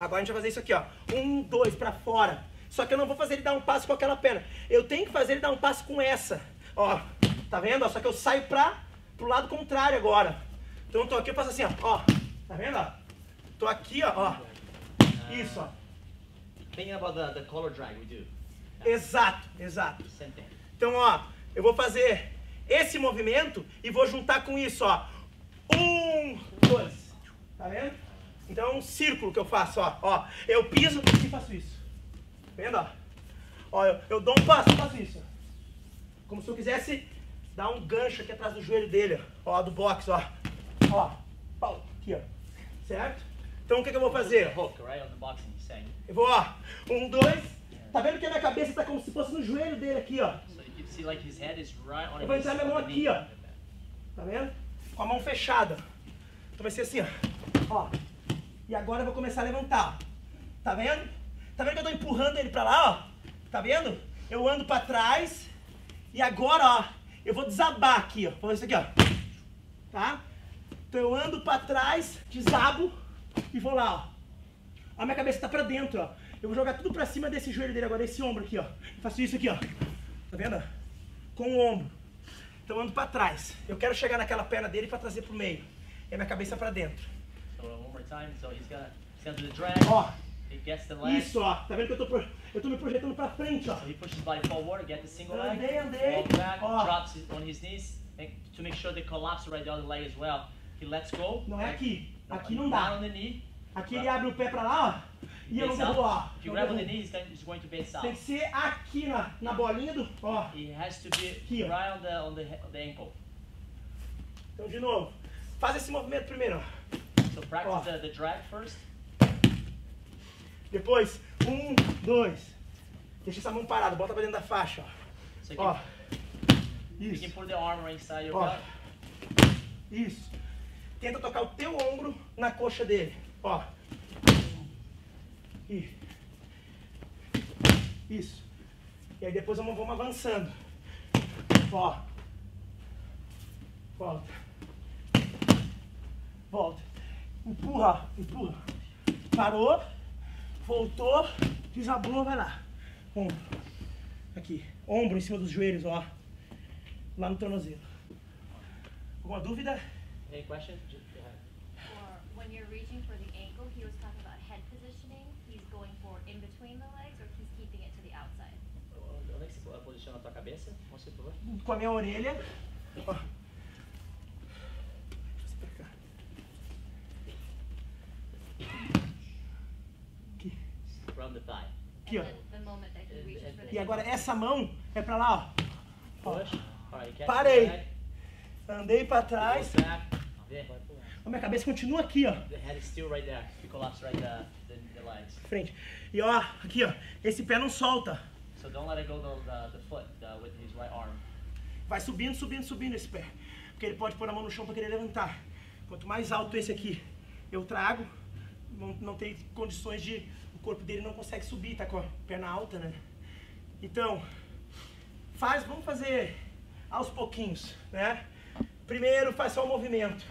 Agora a gente vai fazer isso aqui, ó. 1, 2, pra fora. Só que eu não vou fazer ele dar um passo com aquela perna. Eu tenho que fazer ele dar um passo com essa. Ó, tá vendo? Ó, só que eu saio pro lado contrário agora. Então eu tô aqui, eu faço assim, ó. Ó, tá vendo? Ó? Tô aqui, ó. Ó. Isso, ó. Think about the color drag we do. Exato, exato. Então, ó, eu vou fazer esse movimento e vou juntar com isso, ó. 1, 2. Tá vendo? Então é um círculo que eu faço, ó. Ó, eu piso e faço isso. Tá vendo, ó? Ó, eu dou um passo e faço isso. Como se eu quisesse dar um gancho aqui atrás do joelho dele, ó, do box, ó. Ó, pau, aqui, ó. Certo? Então o que eu vou fazer? Eu vou, ó, 1, 2. Tá vendo que a minha cabeça tá como se fosse no joelho dele aqui, ó. Eu vou entrar minha mão aqui, ó. Tá vendo? Com a mão fechada. Então vai ser assim, ó. Ó. E agora eu vou começar a levantar. Tá vendo? Tá vendo que eu tô empurrando ele pra lá, ó? Tá vendo? Eu ando pra trás. E agora, ó, eu vou desabar aqui, ó. Vou fazer isso aqui, ó. Tá? Então eu ando pra trás, desabo e vou lá, ó. A minha cabeça tá pra dentro, ó. Eu vou jogar tudo pra cima desse joelho dele agora, esse ombro aqui, ó. Eu faço isso aqui, ó. Tá vendo? Com o ombro. Então eu ando pra trás. Eu quero chegar naquela perna dele pra trazer pro meio. E a minha cabeça pra dentro. Ó. Isso, ó. Tá vendo que eu tô me projetando pra frente, ó. So he pushes his body forward, get the single leg. Andei. Back, drops on his knees. To make sure they collapse right the other leg as well. He lets go. Não é aqui. Aqui não dá. Aqui ele abre o pé pra lá, ó. E eu não vou, ó. Tem que ser aqui na bolinha do, ó. Aqui, ó. Então de novo. Faz esse movimento primeiro, ó. Depois, 1, 2. Deixa essa mão parada, bota pra dentro da faixa, ó. Ó. Isso. Ó. Isso. Tenta tocar o teu ombro na coxa dele, ó. Isso. E aí depois vamos avançando. Ó. Volta. Volta. Empurra, empurra. Parou. Voltou. Desabou, vai lá. Ombro. Aqui. Ombro em cima dos joelhos, ó. Lá no tornozelo. Alguma dúvida? Any questions? When you're reaching for the ankle, he was talking about head positioning. He's going forward in between the legs, or he's keeping it to the outside. Onde é que você posiciona a tua cabeça? Com a minha orelha. Ó. Aqui. From the thigh. Aqui, ó. E agora essa mão é pra lá, ó. Parei. Andei pra trás. A minha cabeça continua aqui, ó. Frente. E ó, aqui, ó. Esse pé não solta. Vai subindo, subindo, subindo esse pé. Porque ele pode pôr a mão no chão pra querer levantar. Quanto mais alto esse aqui eu trago, não tem condições de... O corpo dele não consegue subir, tá com a perna alta, né? Então, vamos fazer aos pouquinhos, né? Primeiro faz só o movimento.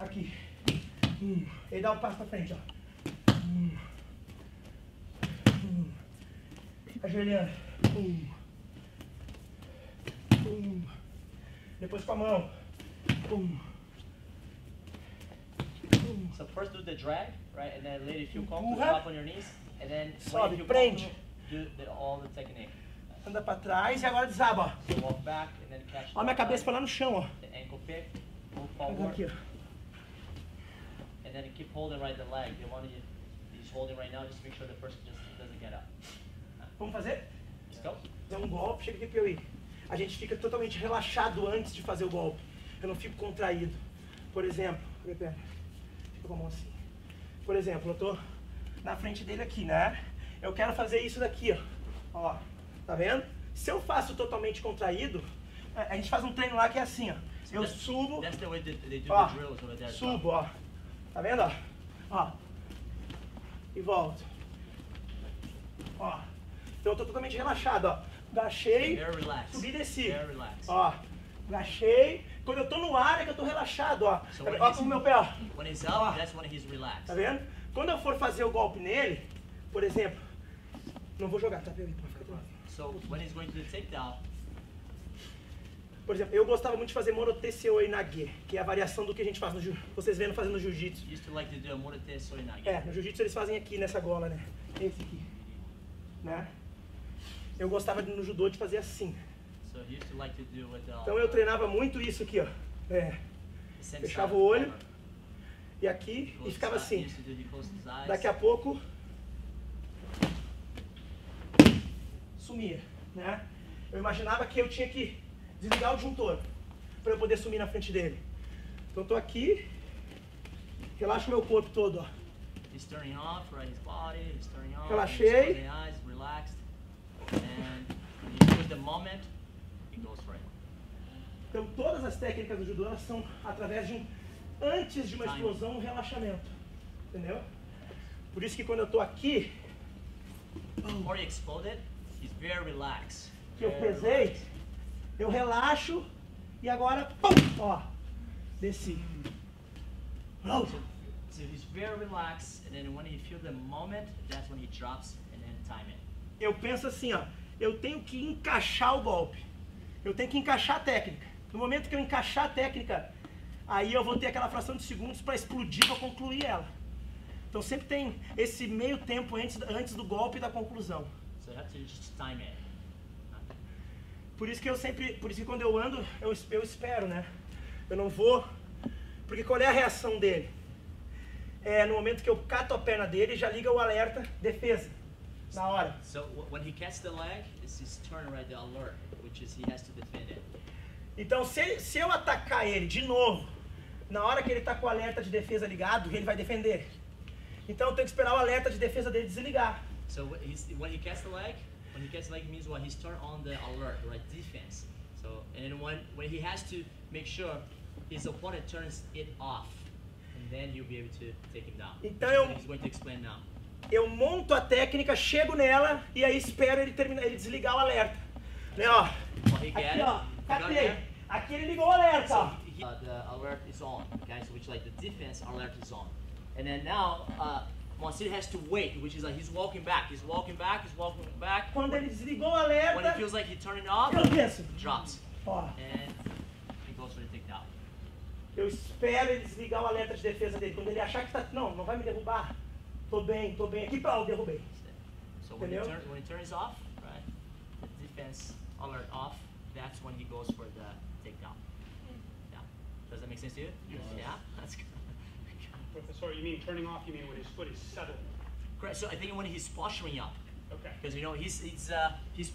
Aqui. Ele dá um passo pra frente, ó. Ajoelhando. Depois com a mão. So first do the drag, right? And then later if you come, drop on your knees. And then sobe, you prende. Do all the technique. Anda pra trás e agora desaba, ó. So walk back and then catch. Ó, minha cabeça foi lá no chão, ó. The ankle pick, move forward. Aqui, ó. And then keep holding right the leg. The one he's holding right now, just make sure the person just doesn't get up. Vamos fazer? Let's go. Dá um golpe, chega aqui pra eu ir. A gente fica totalmente relaxado antes de fazer o golpe. Eu não fico contraído. Por exemplo, minha perna fica com a mão assim. Por exemplo, eu tô na frente dele aqui, né? Eu quero fazer isso daqui, ó. Ó, tá vendo? Se eu faço totalmente contraído, a gente faz um treino lá que é assim, ó. Eu subo, ó, subo, ó. Tá vendo, ó? Ó. E volto. Ó. Então eu tô totalmente relaxado, ó. Agachei, subi e desci. Ó. Agachei. Quando eu tô no ar é que eu tô relaxado, ó. Ó com o meu pé, ó. Tá vendo? Quando eu for fazer o golpe nele, por exemplo, não vou jogar, tá vendo? So, when he's going to the takedown. Por exemplo, eu gostava muito de fazer moroteseu e nage, que é a variação do que a gente faz no jiu-jitsu. Vocês vendo fazendo no jiu-jitsu. Used to like to do moroteseu e nage. É, no jiu-jitsu eles fazem aqui nessa gola, né? Esse aqui. Né? Eu gostava no judô de fazer assim. So, used to like to do with the... Então eu treinava muito isso aqui, ó. É. Fechava o olho. E aqui, e ficava assim. Daqui a pouco, sumia, né? Eu imaginava que eu tinha que desligar o disjuntor para eu poder sumir na frente dele. Então eu tô aqui, relaxo meu corpo todo, ó. Relaxei. Então todas as técnicas do judô são através de um... antes de uma explosão, um relaxamento, entendeu? Por isso que quando eu tô aqui, que eu pesei, eu relaxo e agora, pum, ó, desci. Eu penso assim, ó, eu tenho que encaixar o golpe, eu tenho que encaixar a técnica. No momento que eu encaixar a técnica, aí eu vou ter aquela fração de segundos para explodir, para concluir ela. Então sempre tem esse meio tempo antes do golpe e da conclusão. Por isso que eu sempre, por isso que quando eu ando, eu espero, né? Eu não vou, porque qual é a reação dele? É no momento que eu cato a perna dele, já liga o alerta defesa na hora. So when he catches the leg, it's his turn right the alert, which is he has to defend it. Então, se eu atacar ele de novo, na hora que ele está com o alerta de defesa ligado, ele vai defender. Então, eu tenho que esperar o alerta de defesa dele desligar. So when he casts the leg means what he's turned on the alert, right? Defense. So, and then when he has to make sure his opponent turns it off, and then you'll be able to take him down. Então, he's going to explain now. Eu monto a técnica, chego nela e aí espero ele terminar, ele desligar o alerta. Né, ó? Aqui, ó. Catei. Aqui ele ligou o alerta, ó. The alert is on, okay? So which like the defense alert is on. And then now, Moacir has to wait, which is like he's walking back, he's walking back, he's walking back. Quando ele desligou o alerta, when he feels like he turned it off, drops. Ó. And he goes for the takedown. Eu espero ele desligar o alerta de defesa dele. Quando ele achar que tá, não, não vai me derrubar. Tô bem aqui, pau, derrubei. So when he turns off, right? The defense alert off. That's when he goes for the takedown. Yeah. Does that make sense to you? Yes. Yeah. That's good. Professor, you mean turning off? You mean when his foot is settled? Correct. So I think when he's posturing up. Okay. Because you know he's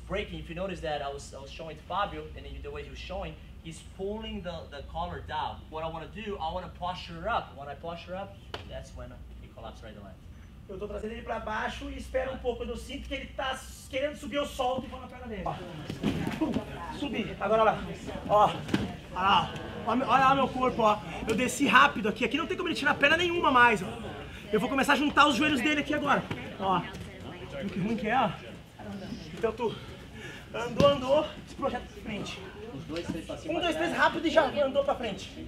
breaking. If you notice that I was showing to Fabio, and then the way he was showing, he's pulling the collar down. What I want to do, I want to posture up. When I posture up, that's when he collapses right away. Eu tô trazendo ele para baixo e espero um pouco, quando eu sinto que ele tá querendo subir, eu solto e vou na perna dele. Subi, agora olha lá, ó, olha lá meu corpo, ó, eu desci rápido aqui, aqui não tem como ele tirar perna nenhuma mais, ó. Eu vou começar a juntar os joelhos dele aqui agora, ó, viu que ruim que é, ó. Então tu andou, se projeta pra frente, 1, 2, 3, rápido e já andou pra frente.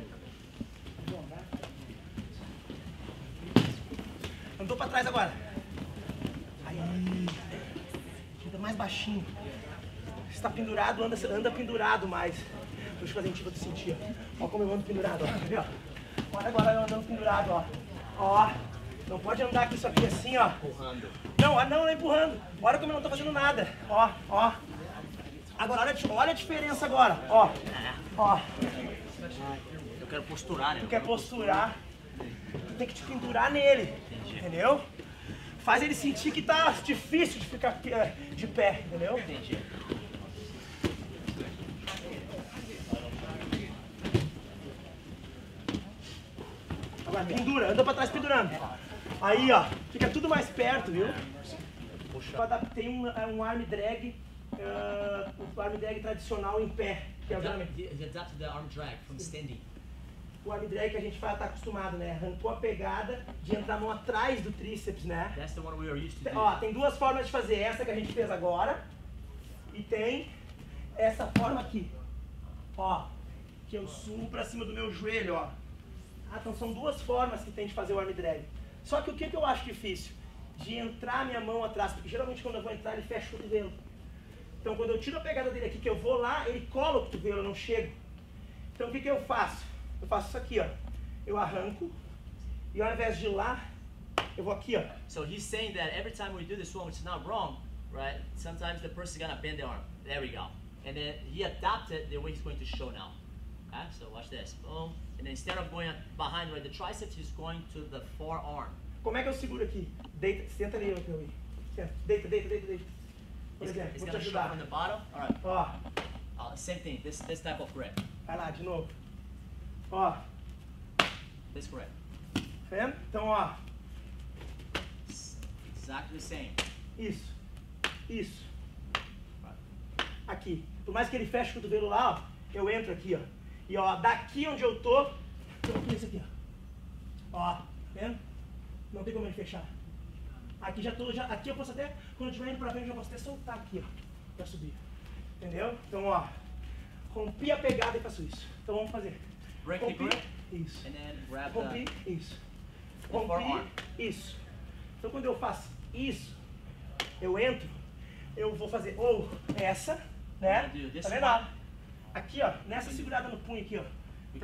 Andou pra trás agora. Aí. Anda mais baixinho. Se está pendurado, anda pendurado mais. Deixa eu fazer um tipo de sentir. Ó como eu ando pendurado, ó. Tá vendo? Olha agora eu andando pendurado, ó. Ó. Não pode andar com isso aqui assim, ó. Empurrando. Não é empurrando. Olha como eu não tô fazendo nada. Ó, ó. Agora olha a diferença agora. Ó. Ó. Eu quero posturar, né? Tu quer posturar. Tu tem que te pendurar nele. Entendeu? Faz ele sentir que tá difícil de ficar de pé, entendeu? Entendi. Agora pendura, anda pra trás pendurando. Aí, ó, fica tudo mais perto, viu? Tem um arm drag, o arm drag tradicional em pé. Que é o arm drag from standing. O arm drag que a gente tá acostumado, né? Arrancou a pegada de entrar a mão atrás do tríceps, né? That's the one we are used to. Ó, tem duas formas de fazer. Essa que a gente fez agora. E tem essa forma aqui. Ó, que eu subo pra cima do meu joelho, ó. Ah, então são duas formas que tem de fazer o arm drag. Só que o que eu acho difícil? De entrar minha mão atrás, porque geralmente quando eu vou entrar ele fecha o cotovelo. Então quando eu tiro a pegada dele aqui, que eu vou lá, ele cola o cotovelo, eu não chego. Então o que eu faço? Eu faço isso aqui, ó. Eu arranco, e ao invés de ir lá, eu vou aqui, ó. So he's saying that every time we do this one, which is not wrong, right? Sometimes the person's gonna bend their arm. There we go. And then he adapted the way he's going to show now. Okay, so watch this. Boom. And then instead of going behind right, the triceps, he's going to the forearm. Como é que eu seguro aqui? Deita, senta ali, meu filho. Deita, deita, deita, deita. Por exemplo, vou te ajudar. Right. Ó. Same thing, this type of grip. Vai lá, de novo. Ó. This grip. Tá vendo? Então, ó. Exactly the same. Isso. Isso. Aqui. Por mais que ele feche o cotovelo lá, ó, eu entro aqui, ó. E, ó, daqui onde eu tô, eu fiz isso aqui, ó. Ó, tá vendo? Não tem como ele fechar. Aqui já tô, aqui eu posso até, quando eu estiver indo pra frente, eu já posso até soltar aqui, ó, pra subir. Entendeu? Então, ó, rompi a pegada e faço isso. Então vamos fazer. Rompi, isso. Rompi, isso. Rompi, isso. Então quando eu faço isso, eu entro, eu vou fazer ou essa, né? Tá vendo? Aqui, ó, nessa segurada no punho aqui, ó. De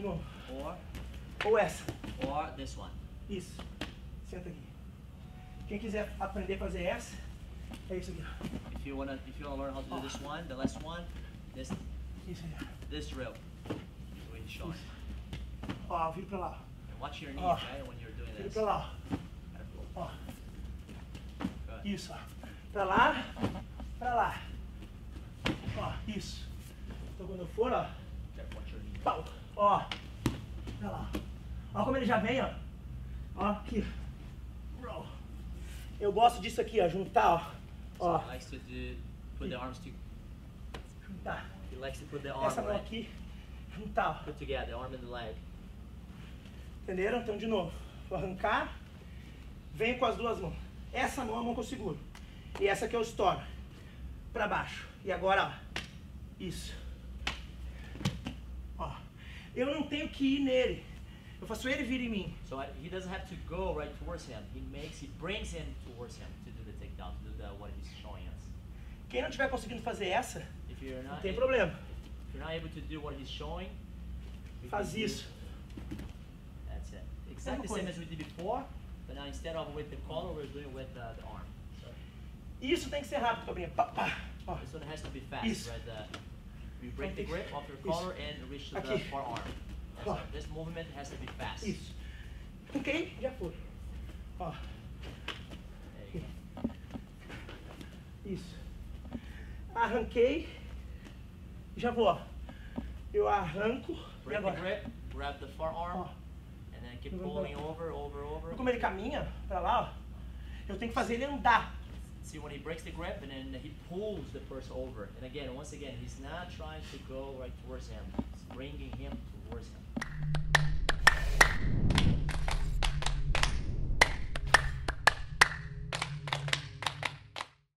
novo. Ou essa. Or this one. Isso. Senta aqui. Quem quiser aprender a fazer essa, é isso aqui. If you wanna learn how to do this one, the last one, this drill. The way he's showing. Ó, viro pra lá. And watch your knees, right? When you're doing this. Viro pra lá. Ó. Isso, ó. Pra lá, pra lá. Ó, isso. Então quando eu for, ó. Pau. Ó. Pra lá. Olha como ele já vem, ó. Ó, aqui. Eu gosto disso aqui, ó. Juntar, ó. Ó. Juntar. Essa mão aqui. Juntar, ó. Put together, arm and the leg. Entenderam? Então, de novo. Vou arrancar. Venho com as duas mãos. Essa mão é a mão que eu seguro. E essa que eu estouro. Pra baixo. E agora, ó. Isso. Ó. Eu não tenho que ir nele. Eu faço ele vir em mim. So he doesn't have to go right towards him. He brings him towards him to do the takedown, to do the what he's showing us. Quem não tiver conseguindo fazer essa, não tem problema. If you're not able to do what he's showing, faz isso. That's it. Exactly the same as we did before, but now instead of with the collar, we're doing with the arm. So. Isso tem que ser rápido, Cobrinha. Oh. This one has to be fast, isso. Right? You break the grip off your collar isso. And reach to aqui. The forearm. Ó. This movement has to be fast. Isso. Ok, já foi. Ó. Isso. Arranquei. Já vou, ó. Eu arranco. Break e agora. The grip, grab the forearm. Ó. And then keep pulling over. Como ele caminha pra lá, ó. Eu tenho que fazer ele andar. See when he breaks the grip and then he pulls the person over. And again, once again, he's not trying to go right towards him. He's bringing him.